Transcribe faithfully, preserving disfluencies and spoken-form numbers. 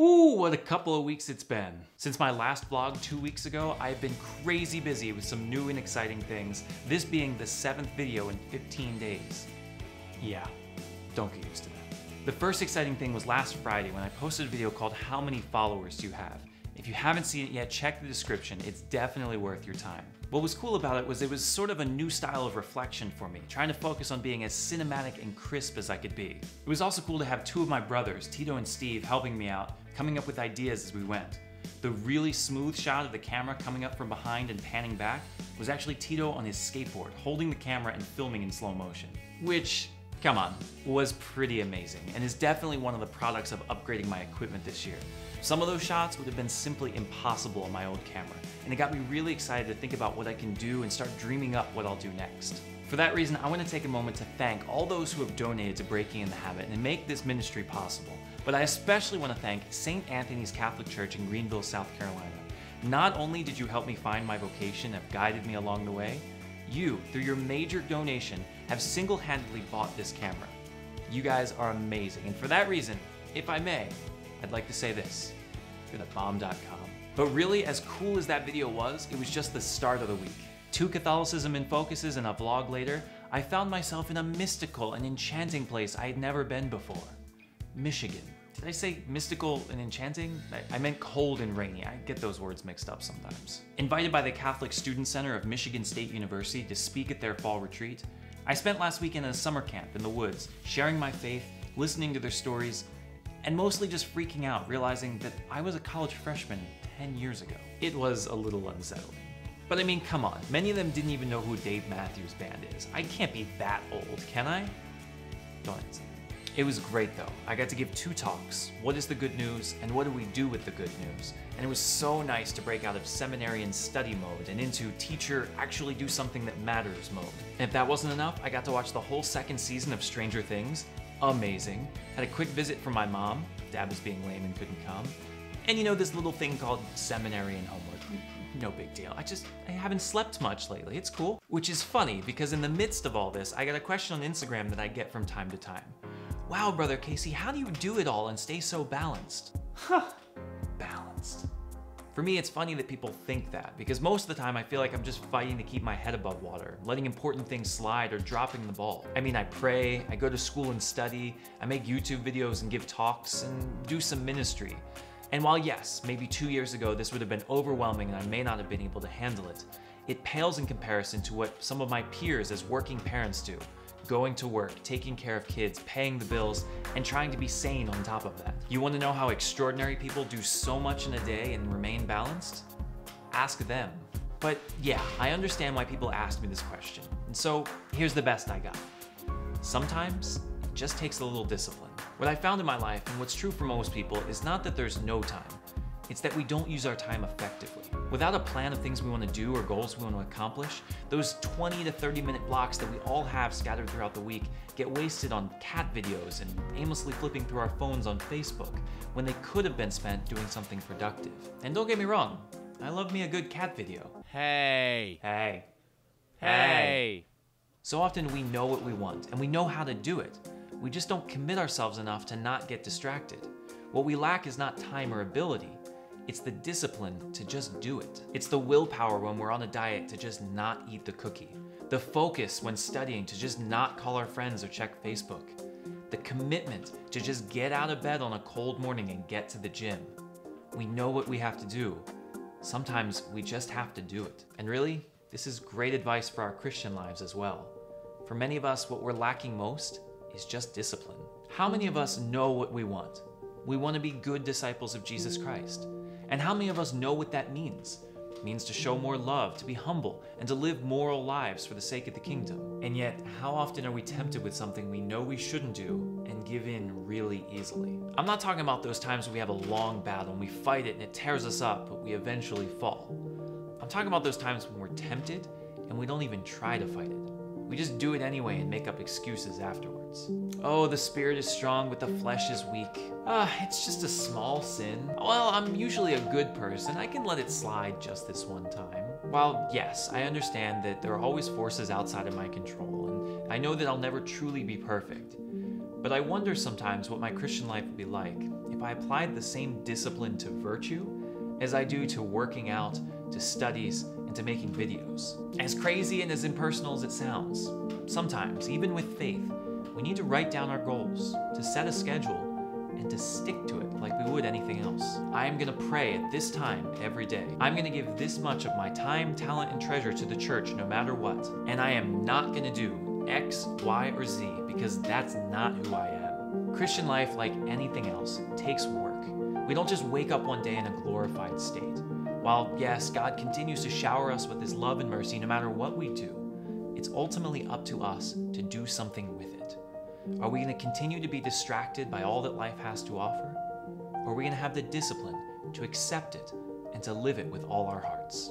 Whew, what a couple of weeks it's been. Since my last vlog two weeks ago, I've been crazy busy with some new and exciting things, this being the seventh video in fifteen days. Yeah, don't get used to that. The first exciting thing was last Friday when I posted a video called How Many Followers Do You Have? If you haven't seen it yet, check the description. It's definitely worth your time. What was cool about it was it was sort of a new style of reflection for me, trying to focus on being as cinematic and crisp as I could be. It was also cool to have two of my brothers, Tito and Steve, helping me out, coming up with ideas as we went. The really smooth shot of the camera coming up from behind and panning back was actually Tito on his skateboard, holding the camera and filming in slow motion, which, come on, was pretty amazing and is definitely one of the products of upgrading my equipment this year. Some of those shots would have been simply impossible on my old camera, and it got me really excited to think about what I can do and start dreaming up what I'll do next. For that reason, I want to take a moment to thank all those who have donated to Breaking in the Habit and make this ministry possible, but I especially want to thank Saint Anthony's Catholic Church in Greenville, South Carolina. Not only did you help me find my vocation and have guided me along the way, you, through your major donation, have single-handedly bought this camera. You guys are amazing, and for that reason, if I may, I'd like to say this, you're the bomb dot com. But really, as cool as that video was, it was just the start of the week. Two Catholicism in focuses and a vlog later, I found myself in a mystical and enchanting place I had never been before, Michigan. Did I say mystical and enchanting? I, I meant cold and rainy. I get those words mixed up sometimes. Invited by the Catholic Student Center of Michigan State University to speak at their fall retreat, I spent last weekend in a summer camp in the woods, sharing my faith, listening to their stories, and mostly just freaking out, realizing that I was a college freshman ten years ago. It was a little unsettling. But I mean, come on, many of them didn't even know who Dave Matthews Band is. I can't be that old, can I? Don't answer. It was great though. I got to give two talks, What is the Good News and What do we do with the good news? And it was so nice to break out of seminary and study mode and into teacher, actually do something that matters mode. And if that wasn't enough, I got to watch the whole second season of Stranger Things. Amazing. Had a quick visit from my mom. Dad was being lame and couldn't come. And you know, this little thing called seminary and homework. No big deal. I just, I haven't slept much lately. It's cool. Which is funny because in the midst of all this, I got a question on Instagram that I get from time to time. Wow, Brother Casey, how do you do it all and stay so balanced? Huh, balanced. For me, it's funny that people think that because most of the time I feel like I'm just fighting to keep my head above water, letting important things slide or dropping the ball. I mean, I pray, I go to school and study, I make YouTube videos and give talks and do some ministry. And while yes, maybe two years ago, this would have been overwhelming and I may not have been able to handle it, it pales in comparison to what some of my peers as working parents do. Going to work, taking care of kids, paying the bills, and trying to be sane on top of that. You want to know how extraordinary people do so much in a day and remain balanced? Ask them. But yeah, I understand why people ask me this question. And so here's the best I got. Sometimes it just takes a little discipline. What I found in my life, and what's true for most people, is not that there's no time. It's that we don't use our time effectively. Without a plan of things we want to do or goals we want to accomplish, those twenty to thirty minute blocks that we all have scattered throughout the week get wasted on cat videos and aimlessly flipping through our phones on Facebook when they could have been spent doing something productive. And don't get me wrong, I love me a good cat video. Hey. Hey. Hey. Hey. So often we know what we want and we know how to do it. We just don't commit ourselves enough to not get distracted. What we lack is not time or ability. It's the discipline to just do it. It's the willpower when we're on a diet to just not eat the cookie. The focus when studying to just not call our friends or check Facebook. The commitment to just get out of bed on a cold morning and get to the gym. We know what we have to do. Sometimes we just have to do it. And really, this is great advice for our Christian lives as well. For many of us, what we're lacking most is just discipline. How many of us know what we want? We want to be good disciples of Jesus Christ. And how many of us know what that means? It means to show more love, to be humble, and to live moral lives for the sake of the kingdom. And yet, how often are we tempted with something we know we shouldn't do and give in really easily? I'm not talking about those times we have a long battle and we fight it and it tears us up, but we eventually fall. I'm talking about those times when we're tempted and we don't even try to fight it. We just do it anyway and make up excuses afterwards. Oh, the spirit is strong, but the flesh is weak. Ah, uh, it's just a small sin. Well, I'm usually a good person. I can let it slide just this one time. While, yes, I understand that there are always forces outside of my control, and I know that I'll never truly be perfect. But I wonder sometimes what my Christian life would be like if if I applied the same discipline to virtue as I do to working out, to studies, and to making videos. As crazy and as impersonal as it sounds, sometimes, even with faith, we need to write down our goals, to set a schedule, and to stick to it like we would anything else. I am gonna pray at this time every day. I'm gonna give this much of my time, talent, and treasure to the church no matter what. And I am not gonna do X, Y, or Z because that's not who I am. Christian life, like anything else, takes work. We don't just wake up one day in a glorified state. While, yes, God continues to shower us with His love and mercy no matter what we do, it's ultimately up to us to do something with it. Are we going to continue to be distracted by all that life has to offer? Or are we going to have the discipline to accept it and to live it with all our hearts?